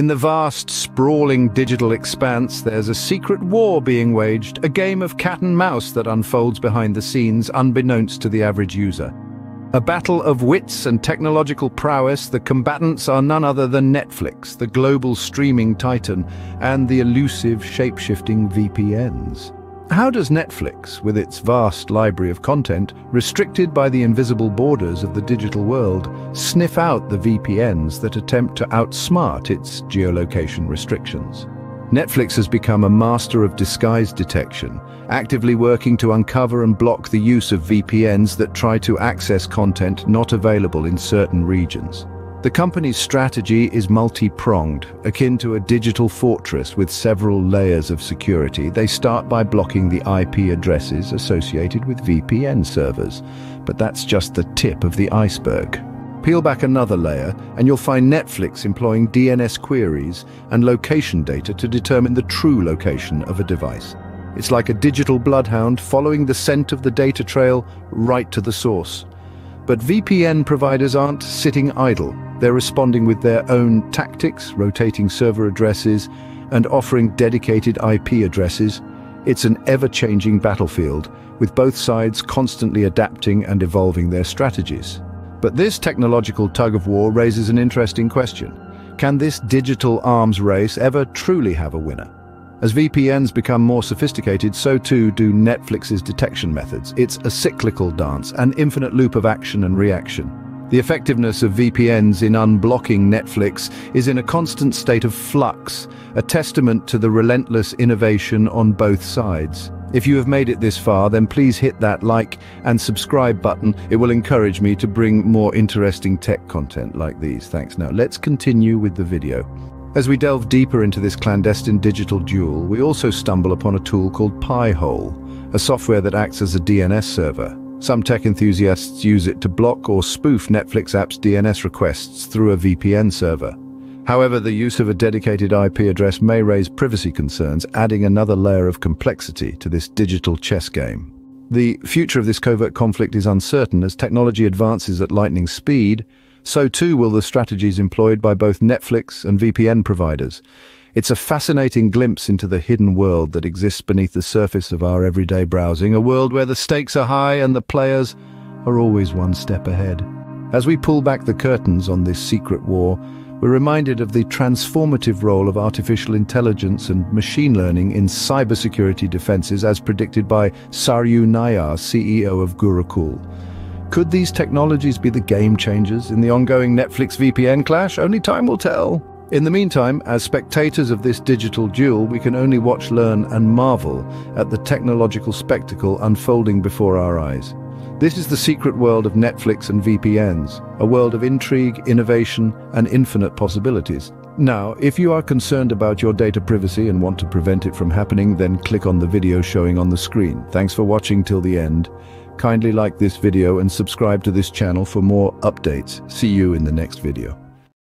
In the vast, sprawling digital expanse, there's a secret war being waged, a game of cat and mouse that unfolds behind the scenes, unbeknownst to the average user. A battle of wits and technological prowess, the combatants are none other than Netflix, the global streaming titan, and the elusive shape-shifting VPNs. How does Netflix, with its vast library of content, restricted by the invisible borders of the digital world, sniff out the VPNs that attempt to outsmart its geolocation restrictions? Netflix has become a master of disguise detection, actively working to uncover and block the use of VPNs that try to access content not available in certain regions. The company's strategy is multi-pronged, akin to a digital fortress with several layers of security. They start by blocking the IP addresses associated with VPN servers, but that's just the tip of the iceberg. Peel back another layer, and you'll find Netflix employing DNS queries and location data to determine the true location of a device. It's like a digital bloodhound following the scent of the data trail right to the source. But VPN providers aren't sitting idle. They're responding with their own tactics, rotating server addresses, and offering dedicated IP addresses. It's an ever-changing battlefield, with both sides constantly adapting and evolving their strategies. But this technological tug-of-war raises an interesting question. Can this digital arms race ever truly have a winner? As VPNs become more sophisticated, so too do Netflix's detection methods. It's a cyclical dance, an infinite loop of action and reaction. The effectiveness of VPNs in unblocking Netflix is in a constant state of flux, a testament to the relentless innovation on both sides. If you have made it this far, then please hit that like and subscribe button. It will encourage me to bring more interesting tech content like these. Thanks. Now, let's continue with the video. As we delve deeper into this clandestine digital duel, we also stumble upon a tool called Pi-hole, a software that acts as a DNS server. Some tech enthusiasts use it to block or spoof Netflix app's DNS requests through a VPN server. However, the use of a dedicated IP address may raise privacy concerns, adding another layer of complexity to this digital chess game. The future of this covert conflict is uncertain. As technology advances at lightning speed, so too will the strategies employed by both Netflix and VPN providers. It's a fascinating glimpse into the hidden world that exists beneath the surface of our everyday browsing, a world where the stakes are high and the players are always one step ahead. As we pull back the curtains on this secret war, we're reminded of the transformative role of artificial intelligence and machine learning in cybersecurity defenses, as predicted by Saryu Nayar, CEO of Gurukul. Could these technologies be the game changers in the ongoing Netflix VPN clash? Only time will tell. In the meantime, as spectators of this digital duel, we can only watch, learn, and marvel at the technological spectacle unfolding before our eyes. This is the secret world of Netflix and VPNs, a world of intrigue, innovation, and infinite possibilities. Now, if you are concerned about your data privacy and want to prevent it from happening, then click on the video showing on the screen. Thanks for watching till the end. Kindly like this video and subscribe to this channel for more updates. See you in the next video.